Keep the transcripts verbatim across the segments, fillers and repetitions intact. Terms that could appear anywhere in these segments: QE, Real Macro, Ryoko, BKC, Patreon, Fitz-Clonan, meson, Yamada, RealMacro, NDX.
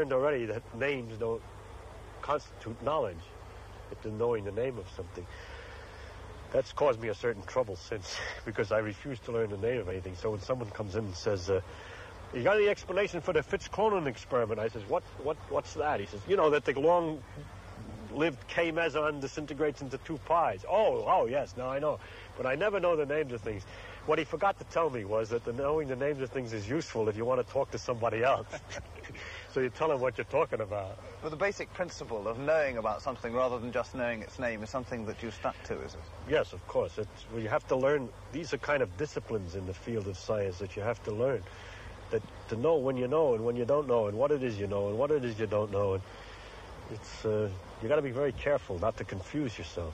learned already that names don't constitute knowledge. It's the knowing the name of something. That's caused me a certain trouble since, because I refuse to learn the name of anything. So when someone comes in and says, uh, you got any explanation for the Fitz-Clonan experiment? I says, what, what, what's that? He says, you know, that the long-lived K meson disintegrates into two pies. Oh, oh, yes, now I know. But I never know the names of things. What he forgot to tell me was that the knowing the names of things is useful if you want to talk to somebody else. So you tell him what you're talking about. Well, the basic principle of knowing about something rather than just knowing its name is something that you stuck to, is it? Yes, of course. It's, well, you have to learn. These are kind of disciplines in the field of science that you have to learn, that to know when you know and when you don't know and what it is you know and what it is you don't know. And it's uh, you got to be very careful not to confuse yourself.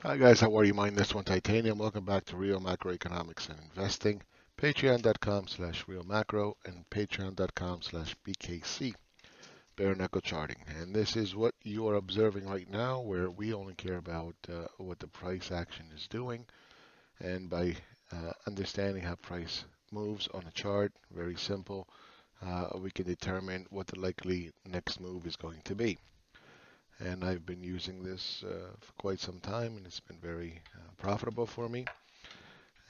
Hi guys, how are you? Mind this one, Titanium. Welcome back to Real Macroeconomics and Investing. Patreon.com slash Real Macro and Patreon.com slash BKC. Bare knuckle charting, and this is what you are observing right now, where we only care about uh, what the price action is doing, and by uh, understanding how price moves on a chart, very simple, uh, we can determine what the likely next move is going to be. And I've been using this uh, for quite some time, and it's been very uh, profitable for me.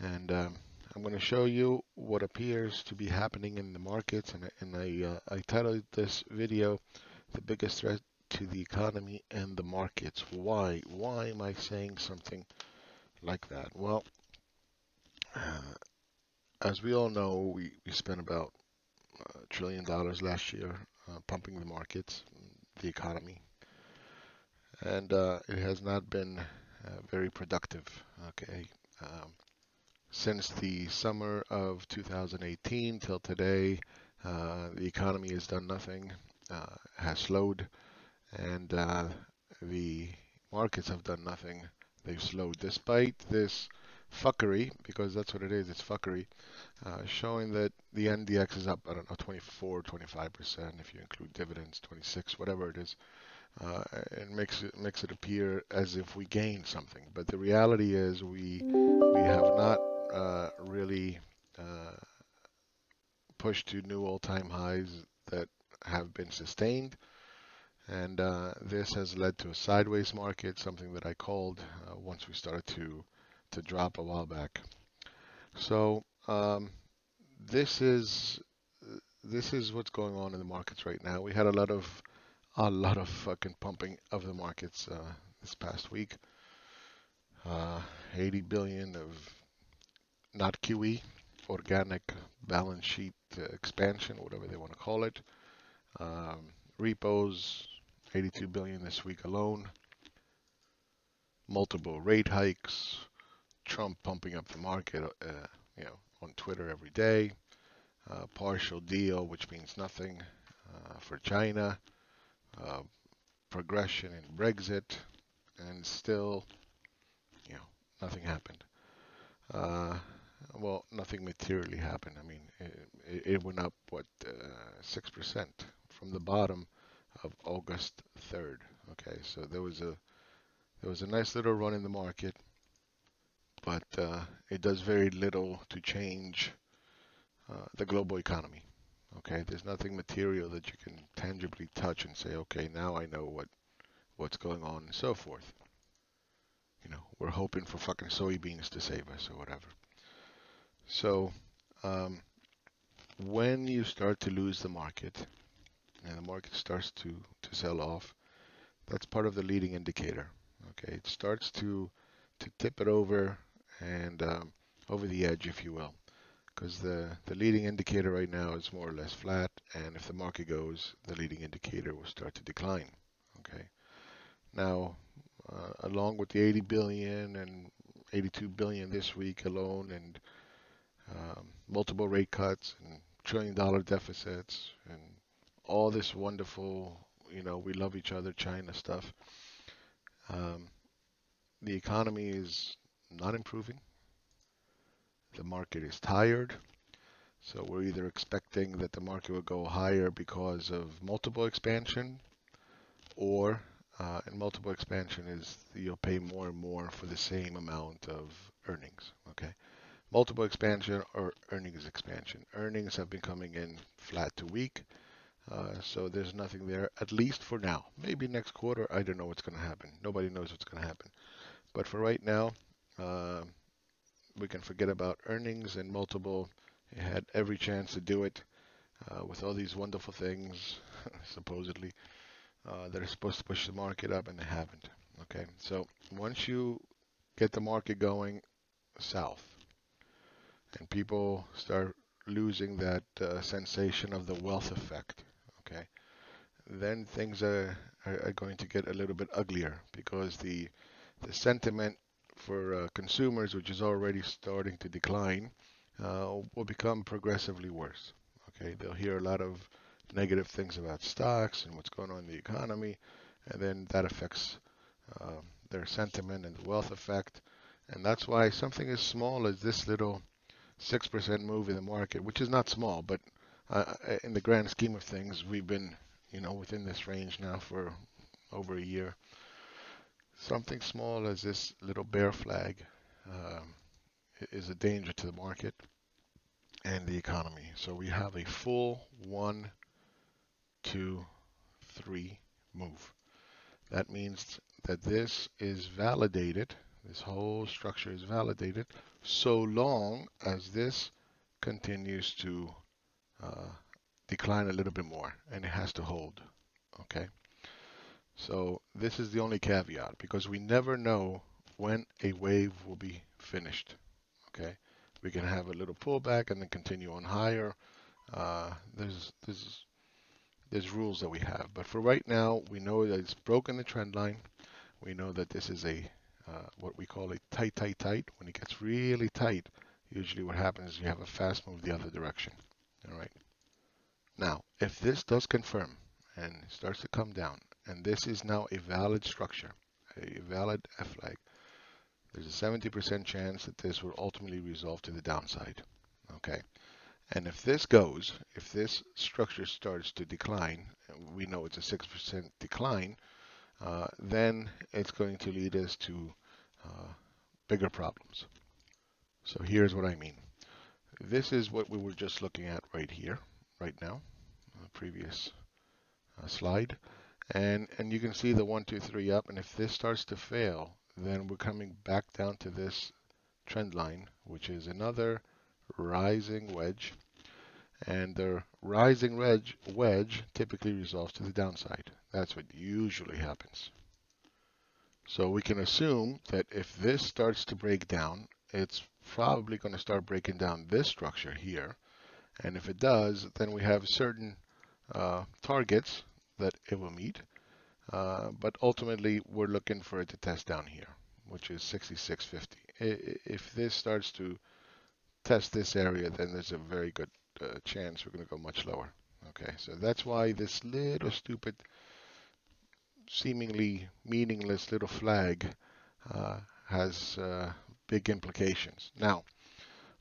And um, I'm going to show you what appears to be happening in the markets, and, and I, uh, I titled this video, The Biggest Threat to the Economy and the Markets. Why? Why am I saying something like that? Well, uh, as we all know, we, we spent about a trillion dollars last year uh, pumping the markets, the economy. And uh, it has not been uh, very productive, okay? Um, since the summer of two thousand eighteen till today, uh, the economy has done nothing, uh, has slowed, and uh, the markets have done nothing. They've slowed, despite this fuckery, because that's what it is, it's fuckery, uh, showing that the N D X is up, I don't know, twenty-four, twenty-five percent, if you include dividends, twenty-six, whatever it is. Uh, it makes it makes it appear as if we gain something, but the reality is we we have not uh, really uh, pushed to new all-time highs that have been sustained, and uh, this has led to a sideways market, something that I called uh, once we started to to drop a while back. So um, this is this is what's going on in the markets right now. We had a lot of a lot of fucking pumping of the markets uh, this past week. Uh, eighty billion of not Q E, organic balance sheet uh, expansion, whatever they want to call it. Um, repos, eighty-two billion this week alone. Multiple rate hikes. Trump pumping up the market, uh, you know, on Twitter every day. Uh, partial deal, which means nothing uh, for China. Uh, progression in Brexit, and still, you know, nothing happened. Uh, well, nothing materially happened. I mean, it, it went up, what, uh, six percent from the bottom of August third. Okay, so there was a there was a nice little run in the market, but uh, it does very little to change uh, the global economy. Okay, there's nothing material that you can tangibly touch and say, okay, now I know what what's going on and so forth. You know, we're hoping for fucking soybeans to save us or whatever. So um, when you start to lose the market and the market starts to, to sell off, that's part of the leading indicator. Okay, it starts to, to tip it over and um, over the edge, if you will. Because the, the leading indicator right now is more or less flat, and if the market goes, the leading indicator will start to decline. Okay. Now, uh, along with the eighty billion and eighty-two billion this week alone, and um, multiple rate cuts and trillion dollar deficits and all this wonderful, you know, we love each other China stuff, um, the economy is not improving. The market is tired, so we're either expecting that the market will go higher because of multiple expansion, or uh, and multiple expansion is you'll pay more and more for the same amount of earnings. Okay, multiple expansion or earnings expansion. Earnings have been coming in flat to weak. Uh, so there's nothing there, at least for now. Maybe next quarter, I don't know what's going to happen. Nobody knows what's going to happen. But for right now, uh, we can forget about earnings and multiple. It had every chance to do it uh, with all these wonderful things, supposedly, uh, that are supposed to push the market up, and they haven't. Okay, so once you get the market going south and people start losing that uh, sensation of the wealth effect, okay, then things are, are, are going to get a little bit uglier, because the, the sentiment for uh, consumers, which is already starting to decline, uh, will become progressively worse. Okay, they'll hear a lot of negative things about stocks and what's going on in the economy, and then that affects uh, their sentiment and the wealth effect. And that's why something as small as this little six percent move in the market, which is not small, but uh, in the grand scheme of things, we've been, you know, within this range now for over a year. Something small as this little bear flag um, is a danger to the market and the economy. So we have a full one, two, three move. That means that this is validated. This whole structure is validated so long as this continues to uh, decline a little bit more, and it has to hold. Okay, so this is the only caveat, because we never know when a wave will be finished. Okay, we can have a little pullback and then continue on higher. Uh, there's there's there's rules that we have, but for right now, we know that it's broken the trend line. We know that this is a Uh, what we call a tight, tight, tight. When it gets really tight, usually what happens is you have a fast move the other direction. All right. Now, if this does confirm and starts to come down, and this is now a valid structure, a valid F flag, there's a seventy percent chance that this will ultimately resolve to the downside. Okay. And if this goes, if this structure starts to decline, we know it's a six percent decline, Uh, then it's going to lead us to uh, bigger problems. So here's what I mean. This is what we were just looking at right here, right now, on the previous uh, slide. And, and you can see the one, two, three up. And if this starts to fail, then we're coming back down to this trend line, which is another rising wedge. And the rising wedge, wedge typically resolves to the downside. That's what usually happens. So we can assume that if this starts to break down, it's probably going to start breaking down this structure here. And if it does, then we have certain uh, targets that it will meet. Uh, but ultimately, we're looking for it to test down here, which is sixty-six fifty. If this starts to test this area, then there's a very good Uh, chance we're going to go much lower. Okay, so that's why this little stupid, seemingly meaningless little flag uh, has uh, big implications. Now,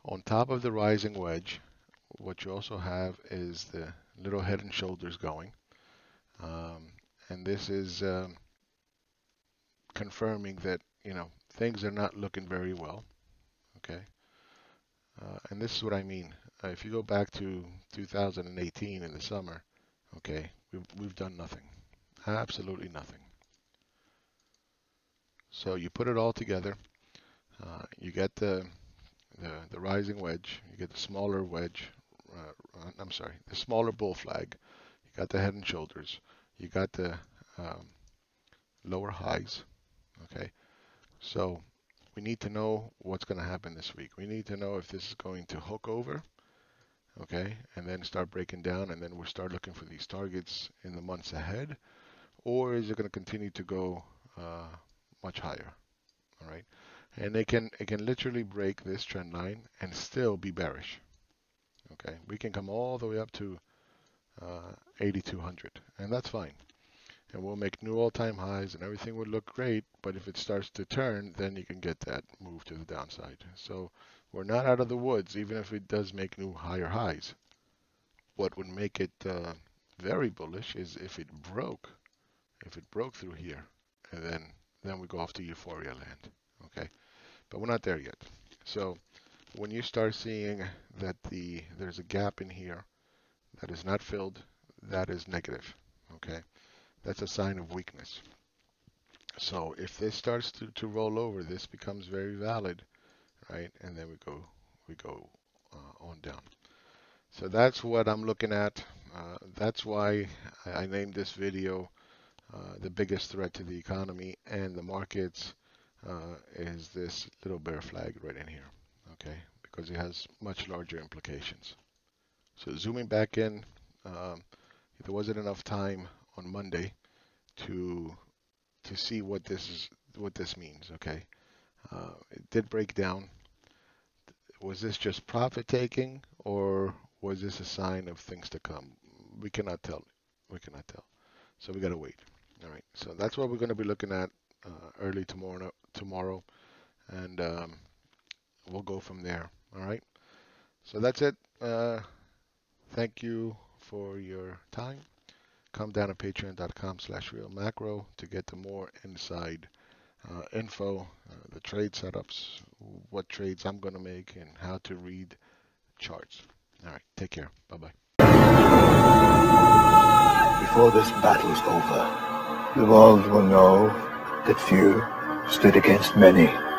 on top of the rising wedge, what you also have is the little head and shoulders going, um, and this is um, confirming that, you know, things are not looking very well. Okay, uh, and this is what I mean. Uh, if you go back to two thousand eighteen in the summer, okay, we've, we've done nothing, absolutely nothing. So you put it all together, uh, you get the, the the rising wedge, you get the smaller wedge, uh, I'm sorry, the smaller bull flag, you got the head and shoulders, you got the um, lower highs, okay. So we need to know what's going to happen this week. We need to know if this is going to hook over. Okay, and then start breaking down, and then we'll start looking for these targets in the months ahead, or is it going to continue to go uh, much higher? All right, and it can it can literally break this trend line and still be bearish. Okay, we can come all the way up to uh, eighty-two hundred, and that's fine, and we'll make new all-time highs, and everything would look great. But if it starts to turn, then you can get that move to the downside. So we're not out of the woods, even if it does make new higher highs. What would make it uh, very bullish is if it broke, if it broke through here, and then then we go off to euphoria land. Okay, but we're not there yet. So when you start seeing that the there's a gap in here that is not filled, that is negative, okay? That's a sign of weakness. So if this starts to, to roll over, this becomes very valid, right? And then we go, we go uh, on down. So that's what I'm looking at. Uh, that's why I named this video uh, the biggest threat to the economy and the markets uh, is this little bear flag right in here, okay? Because it has much larger implications. So zooming back in, um, there wasn't enough time on Monday to to see what this is, what this means. Okay, uh, it did break down. Was this just profit taking, or was this a sign of things to come? We cannot tell. We cannot tell. So we gotta wait. All right. So that's what we're going to be looking at uh, early tomorrow. Tomorrow, and um, we'll go from there. All right. So that's it. Uh, thank you for your time. Come down to patreon dot com slash real macro to get the more inside uh, info, uh, the trade setups, what trades I'm going to make, and how to read charts. All right, take care. Bye-bye. Before this battle's over, the world will know that few stood against many.